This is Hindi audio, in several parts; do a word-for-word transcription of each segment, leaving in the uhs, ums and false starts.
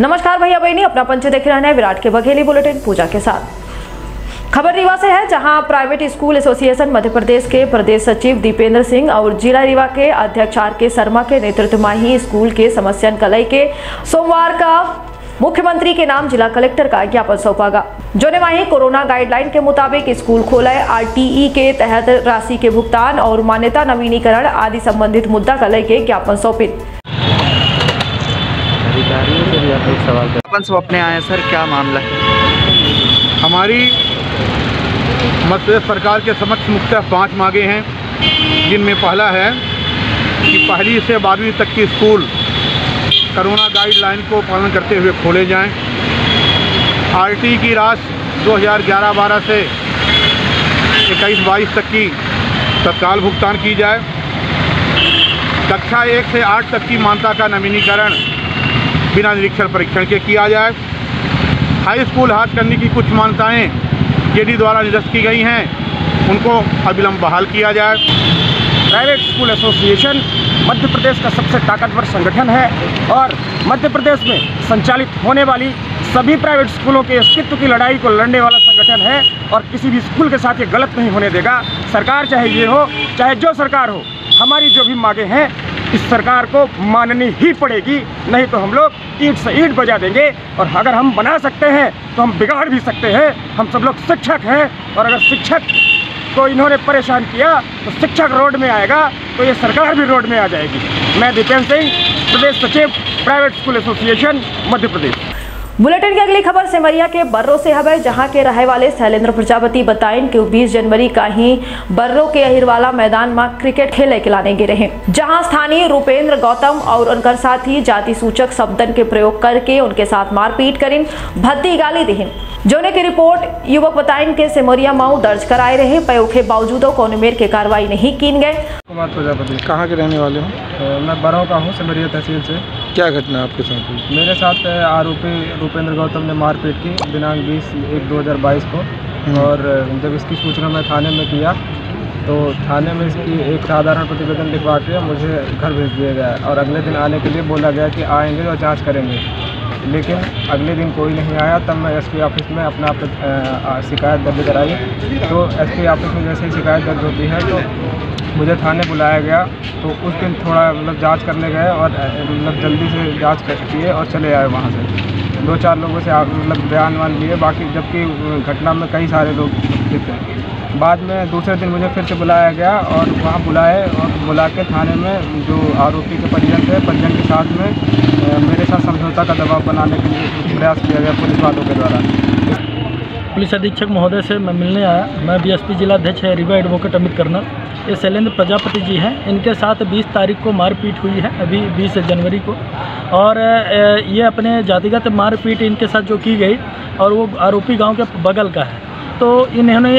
नमस्कार भैया बहनी, अपना पंच देख रहे हैं विराट के बघेली बुलेटिन पूजा के साथ। खबर रीवा से है, जहां private school association Madhya Pradesh के प्रदेश सचिव दीपेंद्र सिंह और जिला रीवा के अध्यक्ष आर के शर्मा के नेतृत्व में ही स्कूल के समस्यान कलई के सोमवार का मुख्यमंत्री के नाम जिला कलेक्टर का ज्ञापन सौंपा गया, जोने माही कोरोना गाइडलाइन के मुताबिक स्कूल खोले, आरटीई के तहत राशि के भुगतान और मान्यता नवीनीकरण आदि संबंधित मुद्दा कलई के ज्ञापन सौंपित। अपने आए सर, क्या मामला है? हमारी मध्य प्रदेश सरकार के समक्ष मुख्यतः पाँच मांगे हैं, जिनमें पहला है कि पहली से बारहवीं तक की स्कूल कोरोना गाइडलाइन को पालन करते हुए खोले जाएं। आरटी की राशि दो हज़ार ग्यारह बारह से इक्कीस बाईस तक की तत्काल भुगतान की जाए। कक्षा एक से आठ तक की मान्यता का नवीनीकरण बिना निरीक्षण परीक्षण के किया जाए। हाई स्कूल हाथ करने की कुछ मान्यताएँ जेडी द्वारा निरस्त की गई हैं, उनको अविलंब बहाल किया जाए। Private school association Madhya Pradesh का सबसे ताकतवर संगठन है और मध्य प्रदेश में संचालित होने वाली सभी प्राइवेट स्कूलों के अस्तित्व की लड़ाई को लड़ने वाला संगठन है और किसी भी स्कूल के साथ ये गलत नहीं होने देगा। सरकार चाहे ये हो, चाहे जो सरकार हो, हमारी जो भी मांगे हैं इस सरकार को माननी ही पड़ेगी, नहीं तो हम लोग ईंट से ईंट बजा देंगे। और अगर हम बना सकते हैं तो हम बिगाड़ भी सकते हैं। हम सब लोग शिक्षक हैं और अगर शिक्षक को इन्होंने परेशान किया तो शिक्षक रोड में आएगा तो ये सरकार भी रोड में आ जाएगी। मैं दीपेंद्र सिंह, प्रदेश सचिव, private school association Madhya Pradesh. Bulletin की अगली खबर सेमरिया के बर्रो से है, जहां के रहने वाले शैलेंद्र प्रजापति बताएं कि बीस जनवरी का ही बर्रो के अहिरवाला मैदान में क्रिकेट खेले के लाने गिरे हैं, जहां स्थानीय रूपेंद्र गौतम और उनकर साथी जाति सूचक शब्दन के प्रयोग करके उनके साथ मारपीट करें, भद्दी गाली दें, जोने की रिपोर्ट युवक बताएं के सेमरिया माऊ दर्ज कराए रहे। पयोखे बावजूदो कोनमेर के कार्रवाई नहीं की गए। प्रजापति कहाँ के रहने वाले हूँ? मैं बर्रो का हूँ, सेमरिया तहसील से। क्या घटना आपके साथ? मेरे साथ आरोपी रूपेंद्र गौतम ने मारपीट की दिनांक बीस एक दो हज़ार बाईस को, और जब इसकी सूचना मैं थाने में किया तो थाने में इसकी एक साधारण प्रतिवेदन लिखवा के मुझे घर भेज दिया गया और अगले दिन आने के लिए बोला गया कि आएंगे और जांच करेंगे, लेकिन अगले दिन कोई नहीं आया। तब मैं एसपी ऑफिस में अपना शिकायत दर्ज कराई, तो एसपी ऑफिस में जैसे ही शिकायत दर्ज होती है तो मुझे थाने बुलाया गया। तो उस दिन थोड़ा मतलब जांच करने गए और मतलब जल्दी से जांच किए और चले आए वहां से। दो चार लोगों से आप मतलब बयान वान लिए, बाकी जबकि घटना में कई सारे लोग थे। बाद में दूसरे दिन मुझे फिर से बुलाया गया और वहां बुलाए और बुला के थाने में जो आरोपी के परिजन थे, परिजन के साथ में मेरे साथ समझौता का दबाव बनाने के लिए प्रयास किया गया पुलिस वालों के द्वारा। पुलिस अधीक्षक महोदय से मैं मिलने आया। मैं बी एस पी जिला अध्यक्ष है रीवा, एडवोकेट अमित कर्नल। ये शैलेंद्र प्रजापति जी हैं, इनके साथ बीस तारीख को मारपीट हुई है, अभी बीस जनवरी को, और ये अपने जातिगत मारपीट इनके साथ जो की गई और वो आरोपी गांव के बगल का है। तो इन्होंने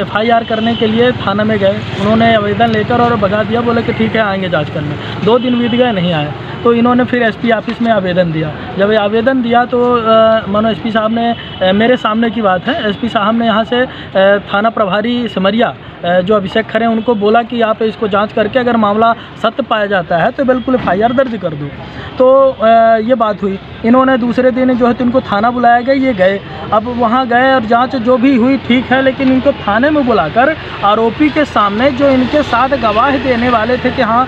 एफ आई आर करने के लिए थाना में गए, उन्होंने आवेदन लेकर और भगा दिया, बोले कि ठीक है आएंगे जांच करने। दो दिन बीत गए, नहीं आए, तो इन्होंने फिर एसपी ऑफिस में आवेदन दिया। जब ये आवेदन दिया तो मानो एसपी साहब ने आ, मेरे सामने की बात है, एसपी साहब ने यहाँ से आ, थाना प्रभारी सेमरिया जो अभिषेक खरे, उनको बोला कि आप इसको जांच करके अगर मामला सत्य पाया जाता है तो बिल्कुल एफ आई आर दर्ज कर दो। तो आ, ये बात हुई। इन्होंने दूसरे दिन जो है तो इनको थाना बुलाया गया, ये गए, अब वहाँ गए और जाँच जो भी हुई ठीक है, लेकिन इनको थाने में बुलाकर आरोपी के सामने जो इनके साथ गवाही देने वाले थे कि हाँ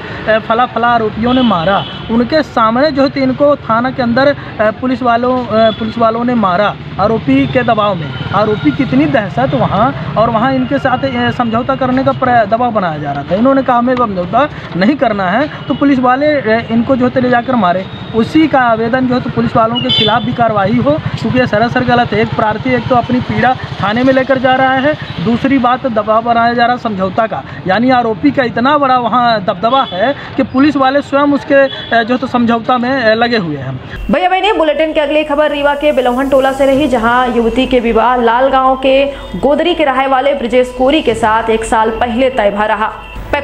फला फला आरोपियों ने मारा, उनके सामने जो है इनको थाना के अंदर पुलिस वालों पुलिस वालों ने मारा आरोपी के दबाव में। आरोपी कितनी दहशत वहाँ, और वहाँ इनके साथ समझौता करने का दबाव बनाया जा रहा था। इन्होंने कहा हमें समझौता नहीं करना है, तो पुलिस वाले इनको जो है ले जाकर मारे। उसी का आवेदन जो है तो पुलिस वालों के खिलाफ भी कार्रवाई हो, क्योंकि यह सरासर गलत है। एक प्रार्थी एक तो अपनी पीड़ा थाने में लेकर जा रहा है, दूसरी बात दबाव बनाया जा रहा समझौता का, यानी आरोपी का इतना बड़ा वहाँ दबदबा है कि पुलिस वाले स्वयं उसके जो तो समझौता में लगे हुए हैं। भैया बहनी, बुलेटिन की अगली खबर रीवा के बिलौहन टोला से रही, जहाँ युवती के विवाह लाल गाँव के गोदरी के रहने वाले ब्रिजेश कोरी के साथ एक साल पहले तय भा रहा।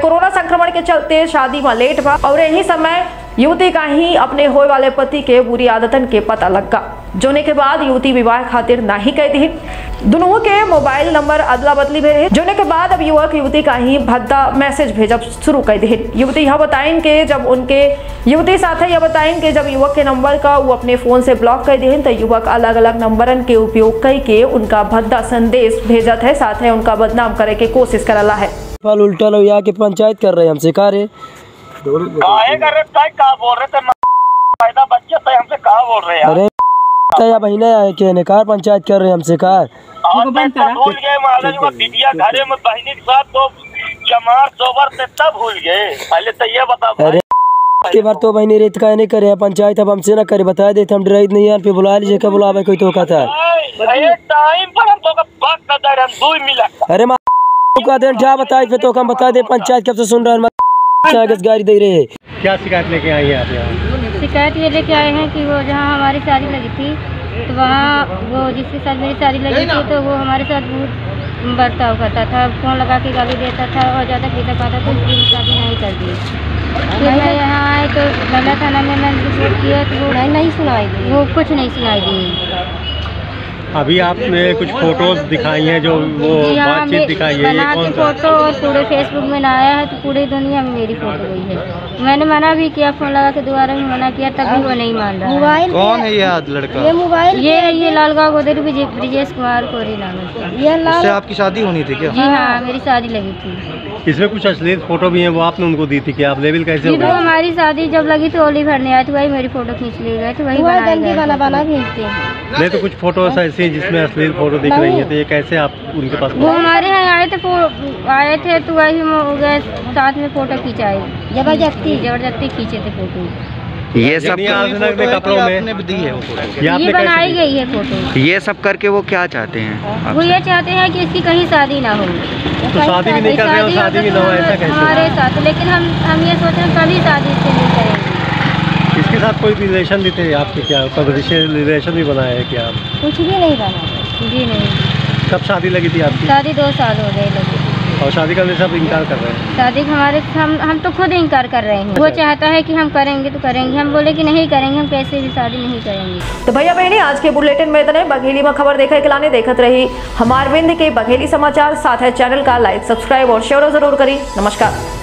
कोरोना संक्रमण के चलते शादी में लेट भा और यही समय युवती का ही अपने होए वाले पति के बुरी आदतन के पता लगा, जोने के बाद युवती विवाह खातिर नाही कहती है। दोनों के मोबाइल नंबर अदला बदली भेजे, जोने के बाद अब युवक युवती का ही भद्दा मैसेज भेजब शुरू कर दी। युवती यह बताइन के जब उनके युवती साथ यह बताइन के जब युवक के नंबर का वो अपने फोन से ब्लॉक कर दे तो युवक अलग अलग नंबरन के उपयोग करके उनका भद्दा संदेश भेजत है, साथ ही उनका बदनाम करे के कोशिश करला है। उल्टा लोहिया के पंचायत कर रहे हमसे कार्य बोल रहे थे पैदा बच्चे तय हमसे कहा बोल रहे हैं। अरे महीना है के निकार पंचायत कर रहे हैं हमसे कार भूल गए महाराज वो बिटिया घरे में बहनी के साथ तो जमार सोबर से तब भूल गए। पहले तो ये बता अरे के बार तो बहनी रेत का नहीं करे पंचायत अब हमसे ना करे बता देते हम डराई नहीं यार पे बुला लीजिए क्या बुलावे कोई तो कहता है टाइम पर हम तो बात कर हम दो मिला। अरे मां तो का देन जा बताए फिर तो हम बता दे पंचायत कब से सुन रहा है गाड़ी दे रहे। क्या शिकायत लेके आई है आप यहाँ? शिकायत ये लेके आए हैं कि वो जहाँ हमारी शादी लगी थी तो वहाँ वो जिसके साथ मेरी शादी लगी थी तो वो हमारे साथ बहुत बर्ताव करता था, फोन लगा के गाली देता था और ज़्यादा पीता पाता था, इसलिए शादी नहीं कर दी। फिर मैं यहाँ आए तो गंगा थाना में मैंने रिपोर्ट किया तो वो नहीं सुनाई दी, वो कुछ नहीं सुनाई दी। अभी आपने कुछ फोटोज दिखाई हैं जो वो बातचीत दिखाई है ये कौन सा फोटो पूरे फेसबुक में ना आया है तो पूरी दुनिया में मेरी फोटो गई है। मैंने मना भी किया, फोन लगा के दोबारा भी मना किया तब भी वो नहीं मान रहा। मोबाइल कौन है ये लड़का? ये मोबाइल ये है ये लाल गाँव गोदर ब्रिजेश कोरी नाम है। इससे आपकी शादी होनी थी क्या? जी हाँ मेरी शादी लगी थी। इसमें कुछ अश्लील फोटो भी है वो आपने उनको दी थी क्या? आप लेवल कैसे? हमारी शादी जब लगी तो होली भरने आए थे, वही मेरी फोटो खींच ली गए थे, वही गंदी वाला वाला खींचते हैं। नहीं तो कुछ फोटो ऐसे जिसमें अश्लील फोटो दिख रही है तो ये कैसे आप उनके पास? वो हमारे यहाँ आए थे आए थे तो वही हो गए साथ में फोटो खिंचाए, जबरदस्ती जबरदस्ती खींचे थे फोटो। ये सब कपड़ों में दी है ये बनाई गई है फोटो। ये सब करके वो क्या चाहते हैं? वो ये चाहते हैं कि इसकी कहीं शादी ना हो, शादी भी नहीं कर रहे शादी भी ना हो ऐसा कैसे हमारे साथ। लेकिन हम हम ये सोच रहे हैं कभी शादी से नहीं करेंगे। इसके साथ कोई रिलेशन भी थे आपके क्या? कब रिलेशन भी बनाया है क्या? कुछ भी नहीं बना जी नहीं। कब शादी लगी थी आपकी? शादी दो साल हो गए लगी। और शादी का सब इनकार कर रहे हैं? शादी हमारे हम हम तो खुद इनकार कर रहे हैं। वो चाहता है कि हम करेंगे तो करेंगे, हम बोले कि नहीं करेंगे, हम कैसे भी शादी नहीं करेंगे। तो भैया बहनी आज के बुलेटिन में इतने। बघेली में खबर देखे के लाने देखत रही हमारविंद के बघेली समाचार, साथ है चैनल का लाइक सब्सक्राइब और शेयर जरूर करी। नमस्कार।